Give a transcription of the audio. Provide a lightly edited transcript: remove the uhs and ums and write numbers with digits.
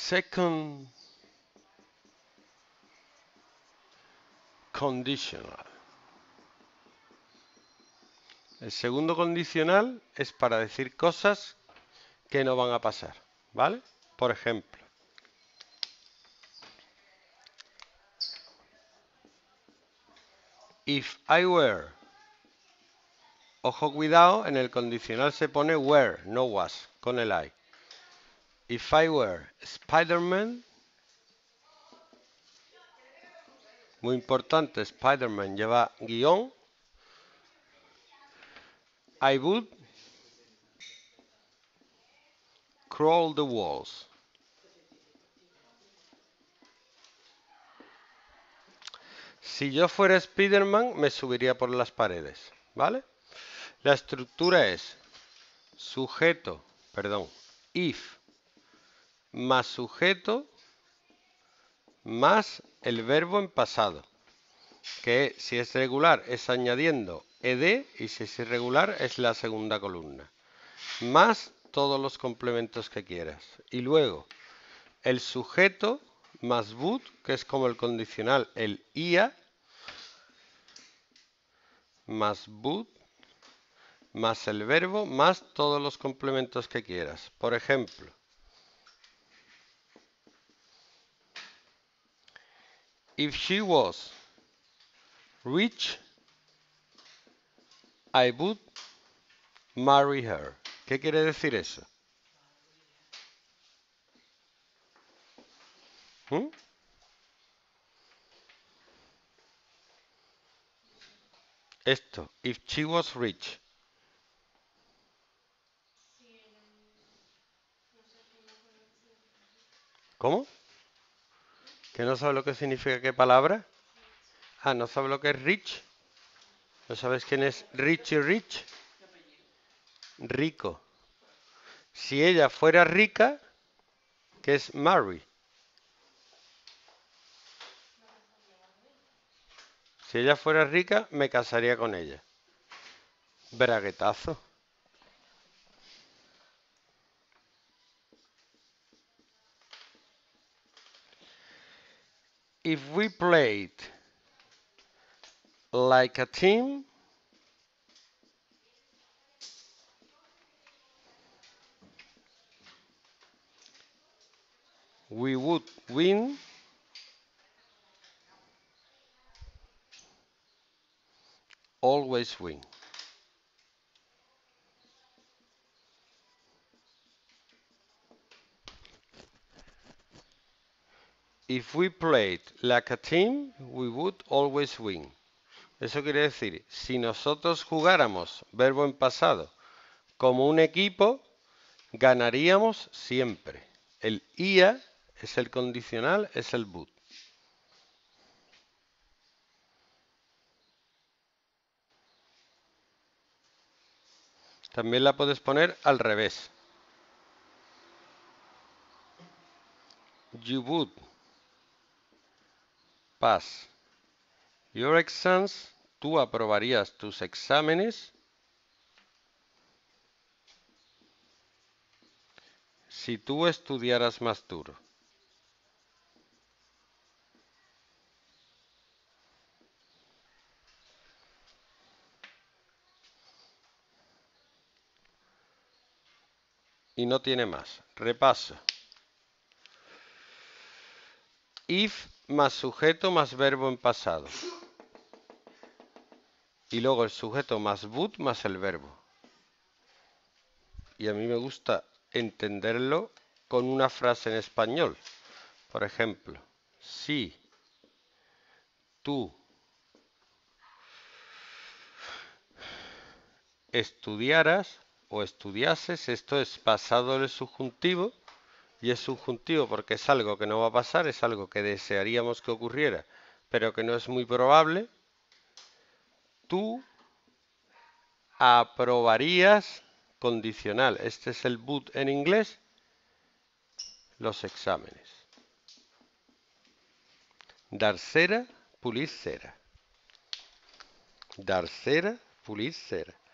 Second conditional. El segundo condicional es para decir cosas que no van a pasar, ¿vale? Por ejemplo, if I were. Ojo, cuidado, en el condicional se pone were, no was, con el I. If I were Spider-Man. Muy importante, Spider-Man lleva guión. I would crawl the walls. Si yo fuera Spider-Man, me subiría por las paredes, ¿vale? La estructura es sujeto, perdón, if más sujeto más el verbo en pasado, que si es regular es añadiendo ed y si es irregular es la segunda columna, más todos los complementos que quieras. Y luego el sujeto más would, que es como el condicional, el ia, más would, más el verbo, más todos los complementos que quieras. Por ejemplo, if she was rich, I would marry her. ¿Qué quiere decir eso? Esto, if she was rich. ¿Cómo? ¿Que no sabe lo que significa qué palabra? Ah, ¿no sabe lo que es rich? ¿No sabes quién es Richie Rich? Rico. Si ella fuera rica, ¿qué es marry? Si ella fuera rica, me casaría con ella. Braguetazo. If we played like a team, we would win always win. If we played like a team, we would always win. Eso quiere decir, si nosotros jugáramos, verbo en pasado, como un equipo, ganaríamos siempre. El ia es el condicional, es el would. También la puedes poner al revés. You would pass your exams. Tú aprobarías tus exámenes si tú estudiaras más duro. Y no tiene más. Repaso. If más sujeto más verbo en pasado. Y luego el sujeto más would más el verbo. Y a mí me gusta entenderlo con una frase en español. Por ejemplo, si tú estudiaras o estudiases, esto es pasado del subjuntivo. Y es subjuntivo porque es algo que no va a pasar, es algo que desearíamos que ocurriera, pero que no es muy probable. Tú aprobarías condicional. Este es el would en inglés. Los exámenes. Dar cera, pulir cera. Dar cera, pulir cera.